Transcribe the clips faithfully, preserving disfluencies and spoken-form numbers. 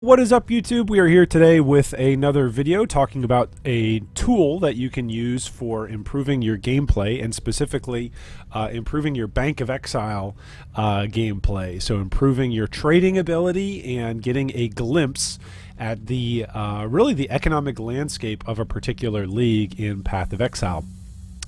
What is up, YouTube? We are here today with another video talking about a tool that you can use for improving your gameplay, and specifically uh, improving your Bank of Exile uh, gameplay. So improving your trading ability and getting a glimpse at the uh, really the economic landscape of a particular league in Path of Exile.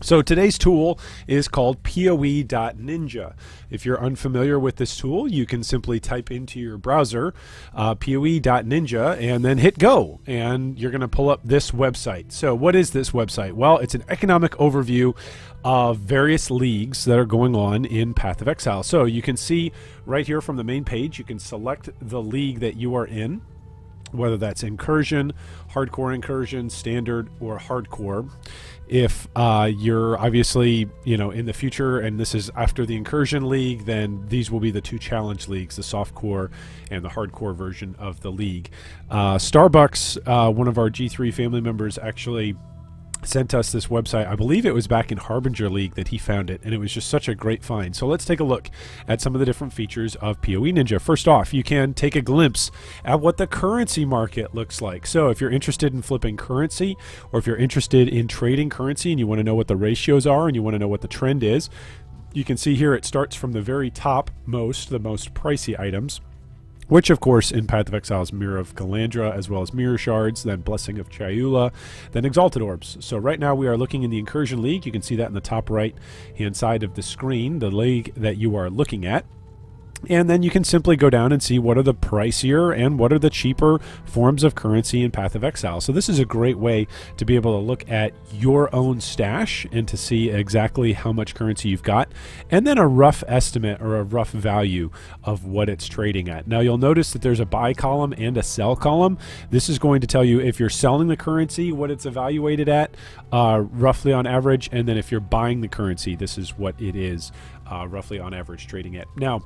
So today's tool is called poe dot ninja. If you're unfamiliar with this tool, you can simply type into your browser uh, poe dot ninja and then hit go, and you're going to pull up this website. So what is this website? Well, it's an economic overview of various leagues that are going on in Path of Exile. So you can see right here from the main page, you can select the league that you are in, whether that's incursion, hardcore incursion, standard, or hardcore. If uh, you're obviously, you know, in the future, and this is after the incursion league, then these will be the two challenge leagues, the softcore and the hardcore version of the league. Uh, Starbucks, uh, one of our G three family members, actually sent us this website. I believe it was back in Harbinger League that he found it, and it was just such a great find. So let's take a look at some of the different features of poe dot ninja. First off, you can take a glimpse at what the currency market looks like. So if you're interested in flipping currency, or if you're interested in trading currency and you want to know what the ratios are and you want to know what the trend is, you can see here it starts from the very top most, the most pricey items, which, of course, in Path of Exile is Mirror of Kalandra, as well as Mirror Shards, then Blessing of Chayula, then Exalted Orbs. So right now we are looking in the Incursion League. You can see that in the top right-hand side of the screen, the league that you are looking at. And then you can simply go down and see what are the pricier and what are the cheaper forms of currency in Path of Exile. So this is a great way to be able to look at your own stash and to see exactly how much currency you've got, and then a rough estimate or a rough value of what it's trading at. Now you'll notice that there's a buy column and a sell column. This is going to tell you if you're selling the currency, what it's evaluated at uh, roughly on average, and then if you're buying the currency, this is what it is uh, roughly on average trading at. Now,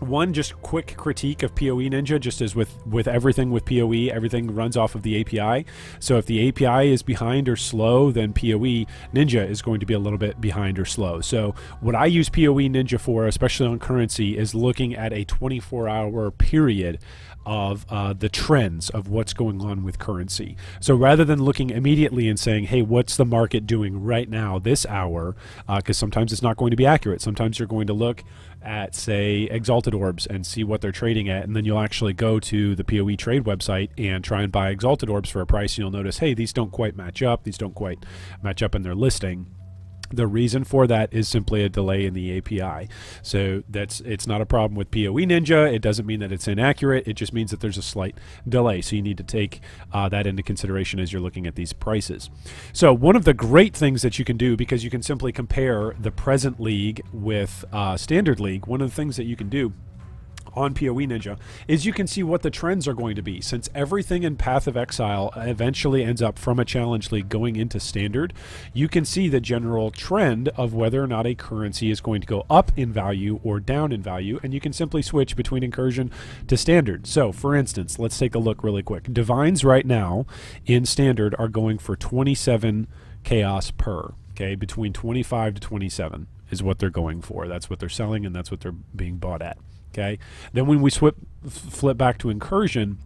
one just quick critique of poe dot ninja, just as with with everything with PoE, everything runs off of the A P I. So if the A P I is behind or slow, then poe dot ninja is going to be a little bit behind or slow. So what I use poe dot ninja for, especially on currency, is looking at a twenty-four hour period of uh, the trends of what's going on with currency. So rather than looking immediately and saying, hey, what's the market doing right now, this hour, because uh, sometimes it's not going to be accurate. Sometimes you're going to look at, say, Exalted Orbs and see what they're trading at, and then you'll actually go to the PoE trade website and try and buy Exalted Orbs for a price, and you'll notice, hey, these don't quite match up, these don't quite match up in their listing. The reason for that is simply a delay in the A P I. So that's it's not a problem with poe dot ninja. It doesn't mean that it's inaccurate. It just means that there's a slight delay. So you need to take uh, that into consideration as you're looking at these prices. So one of the great things that you can do, because you can simply compare the present league with uh, standard league, one of the things that you can do on poe dot ninja is you can see what the trends are going to be, since everything in Path of Exile eventually ends up from a challenge league going into standard. You can see the general trend of whether or not a currency is going to go up in value or down in value, and you can simply switch between incursion to standard. So for instance, let's take a look really quick. Divines right now in standard are going for twenty-seven chaos per, okay, between twenty-five to twenty-seven is what they're going for. That's what they're selling, and that's what they're being bought at. Okay. Then when we swip, flip back to incursion,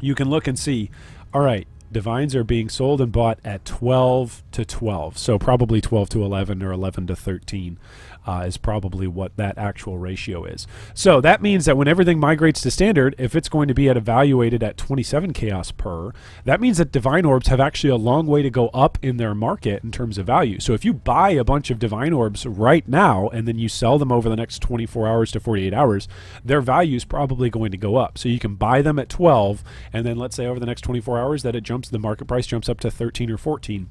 you can look and see, all right, divines are being sold and bought at twelve to twelve. So probably twelve to eleven or eleven to thirteen uh, is probably what that actual ratio is. So that means that when everything migrates to standard, if it's going to be at evaluated at twenty-seven chaos per, that means that divine orbs have actually a long way to go up in their market in terms of value. So if you buy a bunch of divine orbs right now and then you sell them over the next twenty-four hours to forty-eight hours, their value is probably going to go up. So you can buy them at twelve, and then let's say over the next twenty-four hours that it jumps, the market price jumps up to thirteen or fourteen.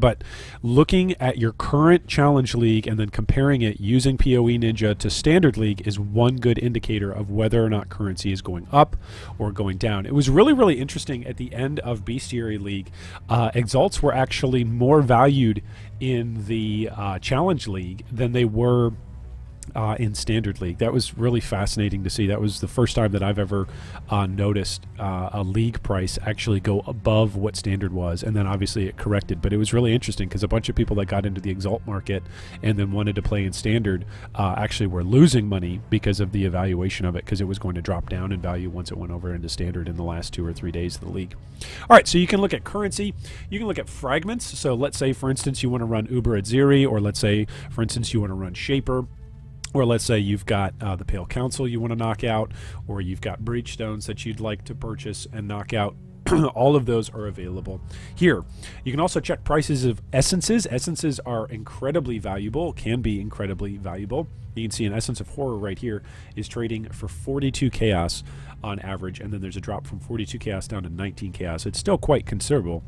But looking at your current challenge league and then comparing it using poe dot ninja to standard league is one good indicator of whether or not currency is going up or going down. It was really, really interesting at the end of Bestiary League. Uh, Exalts were actually more valued in the uh, challenge league than they were uh, in Standard League. That was really fascinating to see. That was the first time that I've ever uh, noticed uh, a league price actually go above what Standard was, and then obviously it corrected. But it was really interesting because a bunch of people that got into the Exalt market and then wanted to play in Standard uh, actually were losing money because of the evaluation of it, because it was going to drop down in value once it went over into Standard in the last two or three days of the league. All right, so you can look at currency. You can look at fragments. So let's say, for instance, you want to run Uber Atziri, or let's say, for instance, you want to run Shaper, or let's say you've got uh, the Pale Council you want to knock out, or you've got Breachstones that you'd like to purchase and knock out. All of those are available here. You can also check prices of essences. Essences are incredibly valuable, can be incredibly valuable. You can see an Essence of Horror right here is trading for forty-two Chaos on average, and then there's a drop from forty-two Chaos down to nineteen Chaos. It's still quite considerable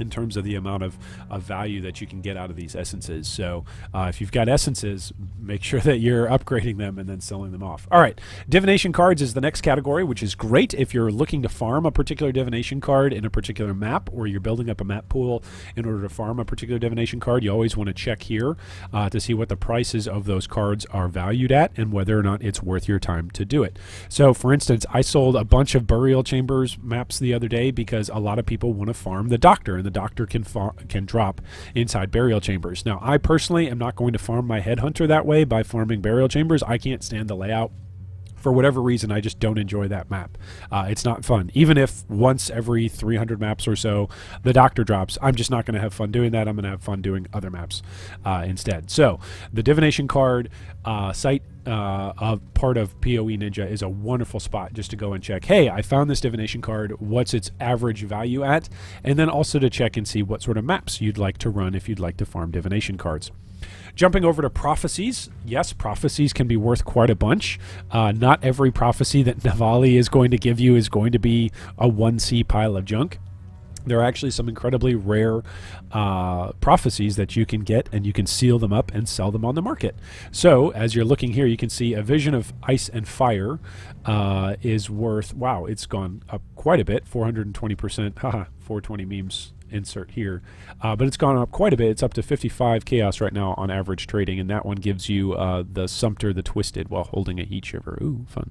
in terms of the amount of, of value that you can get out of these essences. So uh, if you've got essences, make sure that you're upgrading them and then selling them off. All right, divination cards is the next category, which is great if you're looking to farm a particular divination card in a particular map, or you're building up a map pool in order to farm a particular divination card. You always want to check here uh, to see what the prices of those cards are valued at and whether or not it's worth your time to do it. So for instance, I sold a bunch of Burial Chambers maps the other day because a lot of people want to farm the Doctor, and the Doctor can can drop inside Burial Chambers. Now, I personally am not going to farm my Headhunter that way by farming Burial Chambers. I can't stand the layout. For whatever reason, I just don't enjoy that map. Uh, it's not fun. Even if once every three hundred maps or so the Doctor drops, I'm just not going to have fun doing that. I'm going to have fun doing other maps uh, instead. So the divination card uh, site uh, of part of poe ninja is a wonderful spot just to go and check, hey, I found this divination card. What's its average value at? And then also to check and see what sort of maps you'd like to run if you'd like to farm divination cards. Jumping over to prophecies, yes, prophecies can be worth quite a bunch. Uh, not every prophecy that Navali is going to give you is going to be a one C pile of junk. There are actually some incredibly rare uh, prophecies that you can get, and you can seal them up and sell them on the market. So as you're looking here, you can see a Vision of Ice and Fire uh, is worth, wow, it's gone up quite a bit, four hundred twenty percent, haha, four twenty memes insert here, uh, but it's gone up quite a bit. It's up to fifty-five Chaos right now on average trading, and that one gives you uh, the Sumpter the Twisted while holding a Heat Shiver. Ooh, fun.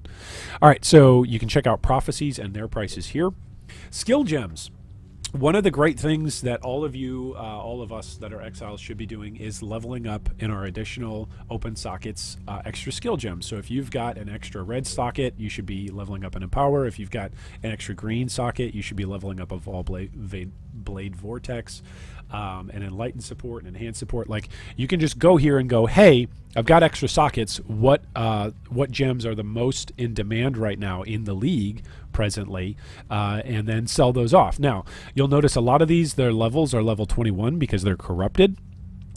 All right, so you can check out prophecies and their prices here. Skill gems. One of the great things that all of you, uh, all of us that are exiles should be doing is leveling up in our additional open sockets uh, extra skill gems. So if you've got an extra red socket, you should be leveling up an Empower. If you've got an extra green socket, you should be leveling up a Vaal Blade, Blade Vortex, um, and Enlightened support and Enhanced support. Like, you can just go here and go, hey, I've got extra sockets. What uh, what gems are the most in demand right now in the league presently? Uh, and then sell those off. Now, you'll notice a lot of these, their levels are level twenty-one because they're corrupted.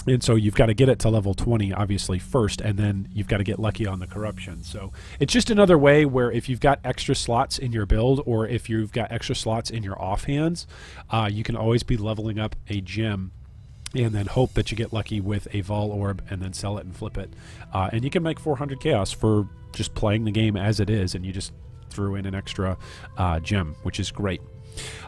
And so you've got to get it to level twenty, obviously, first, and then you've got to get lucky on the corruption. So it's just another way where if you've got extra slots in your build, or if you've got extra slots in your offhands, uh, you can always be leveling up a gem and then hope that you get lucky with a Vaal Orb and then sell it and flip it. Uh, and you can make four hundred Chaos for just playing the game as it is, and you just threw in an extra uh, gem, which is great.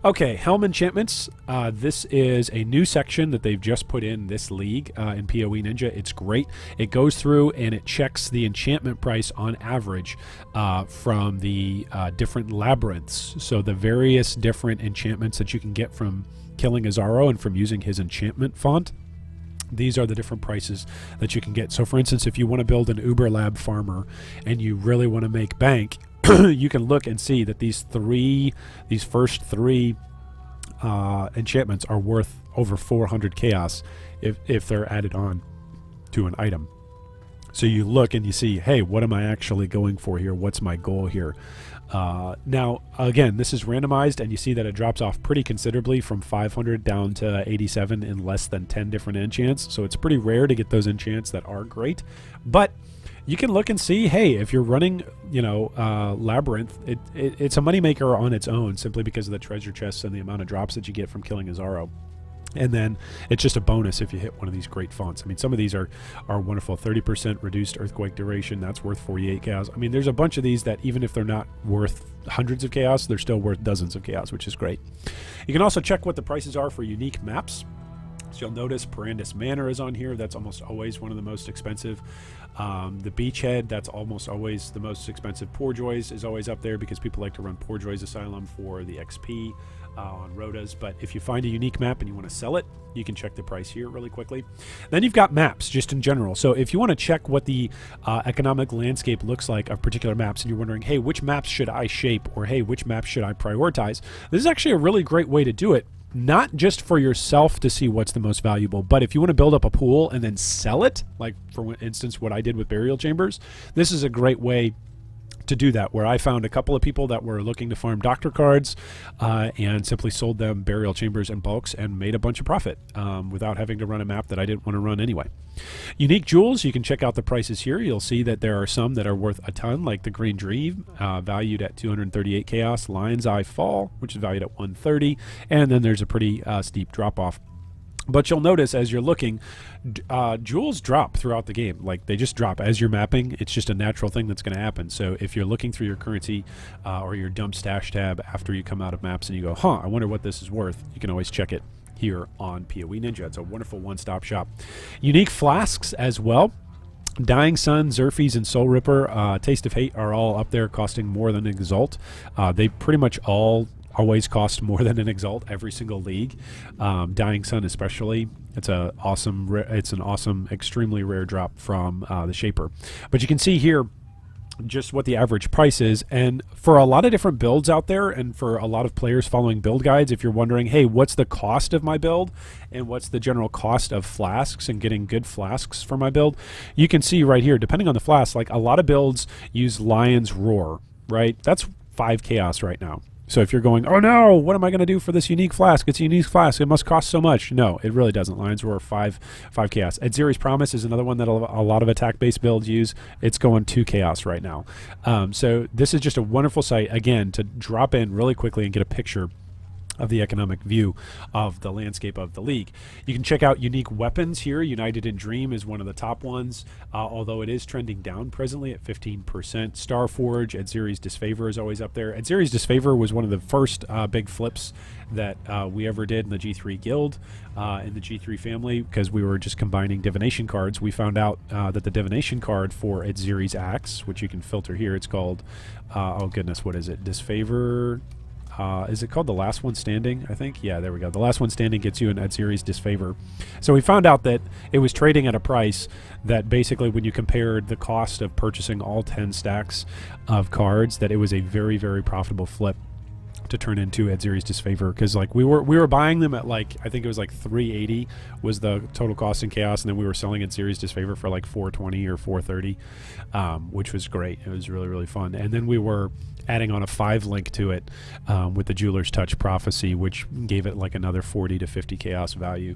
Okay, Helm Enchantments. Uh, this is a new section that they've just put in this league uh, in poe ninja. It's great. It goes through and it checks the enchantment price on average uh, from the uh, different labyrinths. So the various different enchantments that you can get from killing Izaro and from using his enchantment font. These are the different prices that you can get. So for instance, if you want to build an Uber Lab farmer and you really want to make bank, you can look and see that these three, these first three uh, enchantments are worth over four hundred Chaos if, if they're added on to an item. So you look and you see, hey, what am I actually going for here? What's my goal here? Uh, now, again, this is randomized, and you see that it drops off pretty considerably from five hundred down to eighty-seven in less than ten different enchants. So it's pretty rare to get those enchants that are great. But you can look and see, hey, if you're running, you know, uh, Labyrinth, it, it, it's a moneymaker on its own simply because of the treasure chests and the amount of drops that you get from killing Izaro. And then it's just a bonus if you hit one of these great fonts. I mean, some of these are, are wonderful. thirty percent reduced earthquake duration, that's worth forty-eight Chaos. I mean, there's a bunch of these that even if they're not worth hundreds of Chaos, they're still worth dozens of Chaos, which is great. You can also check what the prices are for unique maps. So you'll notice Perandus Manor is on here. That's almost always one of the most expensive. Um, the Beachhead, that's almost always the most expensive. Poorjoys is always up there because people like to run Poorjoys Asylum for the X P uh, on Rotas. But if you find a unique map and you want to sell it, you can check the price here really quickly. Then you've got maps just in general. So if you want to check what the uh, economic landscape looks like of particular maps and you're wondering, hey, which maps should I shape? Or hey, which maps should I prioritize? This is actually a really great way to do it. Not just for yourself to see what's the most valuable, but if you want to build up a pool and then sell it, like for instance what I did with Burial Chambers, this is a great way to do that, where I found a couple of people that were looking to farm Doctor cards uh, and simply sold them Burial Chambers and bulks and made a bunch of profit um, without having to run a map that I didn't want to run anyway. Unique jewels, you can check out the prices here. You'll see that there are some that are worth a ton, like the Green Dream, uh, valued at two hundred thirty-eight chaos, Lion's Eye Fall, which is valued at one thirty, and then there's a pretty uh, steep drop-off. But you'll notice as you're looking, uh, jewels drop throughout the game. Like, they just drop as you're mapping. It's just a natural thing that's going to happen. So if you're looking through your currency uh, or your dump stash tab after you come out of maps and you go, huh, I wonder what this is worth, you can always check it here on poe ninja. It's a wonderful one-stop shop. Unique flasks as well. Dying Sun, Xerfies, and Soul Ripper, uh, Taste of Hate are all up there costing more than Exalt. Uh, they pretty much all always cost more than an Exalt every single league. Um, Dying Sun especially, it's a awesome it's an awesome extremely rare drop from uh, the Shaper. But you can see here just what the average price is, and for a lot of different builds out there and for a lot of players following build guides, if you're wondering, hey, what's the cost of my build and what's the general cost of flasks and getting good flasks for my build, you can see right here, depending on the flask, like a lot of builds use Lion's Roar, right? That's five chaos right now. So if you're going, oh no, what am I going to do for this unique flask? It's a unique flask. It must cost so much. No, it really doesn't. Lion's Roar, five, five chaos. Atziri's Promise is another one that a lot of attack-based builds use. It's going two chaos right now. Um, so this is just a wonderful site, again, to drop in really quickly and get a picture of the economic view of the landscape of the league. You can check out unique weapons here. United in Dream is one of the top ones, uh, although it is trending down presently at fifteen percent. Star Forge, Atziri's Disfavour is always up there. Atziri's Disfavour was one of the first uh, big flips that uh, we ever did in the G three guild, uh, in the G three family, because we were just combining divination cards. We found out uh, that the divination card for Atziri's Axe, which you can filter here, it's called, uh, oh goodness, what is it? Disfavour... Uh, is it called The Last One Standing, I think? Yeah, there we go. The Last One Standing gets you an Atziri's Disfavour. So we found out that it was trading at a price that basically when you compared the cost of purchasing all ten stacks of cards, that it was a very, very profitable flip to turn into Atziri's Disfavour, because like we were we were buying them at like, I think it was like three eighty was the total cost in chaos, and then we were selling Atziri's Disfavour for like four twenty or four thirty, um, which was great. It was really, really fun. And then we were adding on a five link to it um, with the Jeweler's Touch Prophecy, which gave it like another forty to fifty chaos value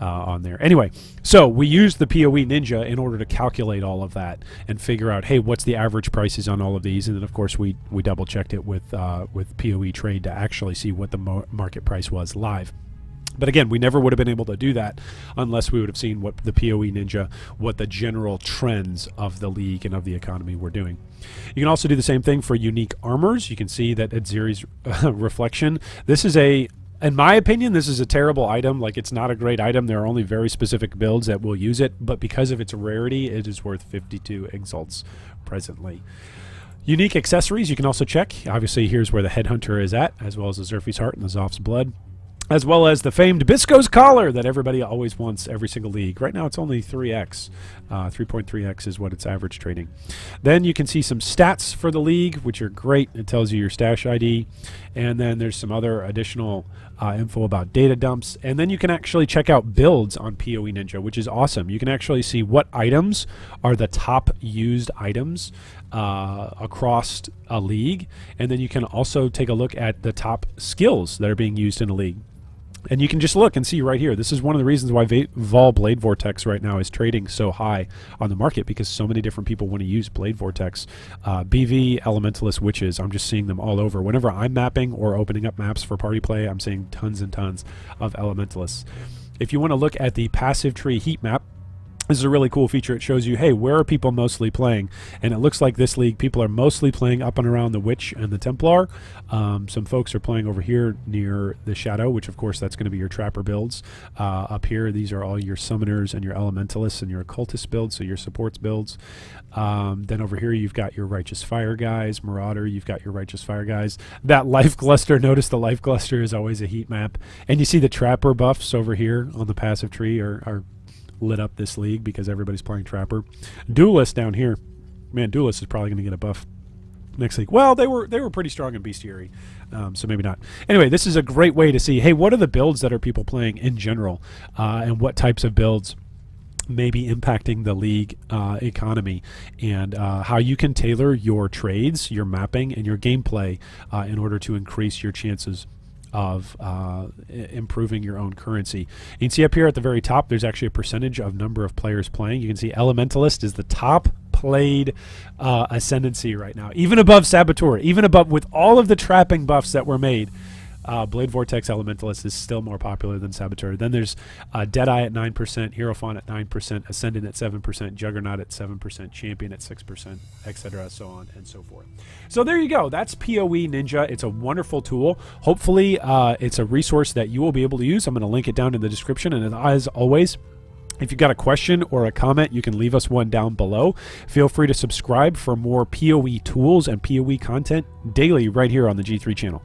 uh, on there. Anyway, so we used the PoE Ninja in order to calculate all of that and figure out, hey, what's the average prices on all of these? And then of course we we double checked it with uh, with PoE Trade to actually see what the market price was live. But again, we never would have been able to do that unless we would have seen what the PoE Ninja, what the general trends of the league and of the economy were doing. You can also do the same thing for unique armors. You can see that Atziri's uh, Reflection. This is a, in my opinion, this is a terrible item. Like, it's not a great item. There are only very specific builds that will use it, but because of its rarity, it is worth fifty-two Exalts presently. Unique accessories you can also check. Obviously, here's where the Headhunter is at, as well as the Xerfies Heart and the Zoff's Blood, as well as the famed Bisco's Collar that everybody always wants every single league. Right now, it's only three X. Uh, three point three X is what its average trading. Then you can see some stats for the league, which are great. It tells you your stash I D. And then there's some other additional uh, info about data dumps. And then you can actually check out builds on PoE Ninja, which is awesome. You can actually see what items are the top used items Uh, across a league, and then you can also take a look at the top skills that are being used in a league. And you can just look and see right here. This is one of the reasons why Vaal Blade Vortex right now is trading so high on the market, because so many different people want to use Blade Vortex. Uh, B V, Elementalist, Witches, I'm just seeing them all over. Whenever I'm mapping or opening up maps for party play, I'm seeing tons and tons of Elementalists. If you want to look at the passive tree heat map, This is a really cool feature. It shows you, hey, where are people mostly playing? And it looks like this league, people are mostly playing up and around the Witch and the Templar. Um, some folks are playing over here near the Shadow, which, of course, that's going to be your Trapper builds. Uh, up here, these are all your Summoners and your Elementalists and your Occultist builds, so your supports builds. Um, then over here, you've got your Righteous Fire guys. Marauder, you've got your Righteous Fire guys. That Life Cluster, notice the Life Cluster is always a heat map. And you see the Trapper buffs over here on the passive tree are... are lit up this league because everybody's playing Trapper. Duelist down here. Man, Duelist is probably going to get a buff next league. Well, they were they were pretty strong in Bestiary, um, so maybe not. Anyway, this is a great way to see, hey, what are the builds that are people playing in general, uh, and what types of builds may be impacting the league uh, economy, and uh, how you can tailor your trades, your mapping, and your gameplay uh, in order to increase your chances of uh, improving your own currency. You can see up here at the very top, there's actually a percentage of number of players playing. You can see Elementalist is the top played uh, ascendancy right now, even above Saboteur, even above with all of the trapping buffs that were made. Uh, Blade Vortex Elementalist is still more popular than Saboteur. Then there's uh, Deadeye at nine percent, Hierophant at nine percent, Ascendant at seven percent, Juggernaut at seven percent, Champion at six percent, et cetera, so on and so forth. So there you go. That's P O E Ninja. It's a wonderful tool. Hopefully, uh, it's a resource that you will be able to use. I'm going to link it down in the description. And as always, if you've got a question or a comment, you can leave us one down below. Feel free to subscribe for more P O E tools and P O E content daily right here on the G three channel.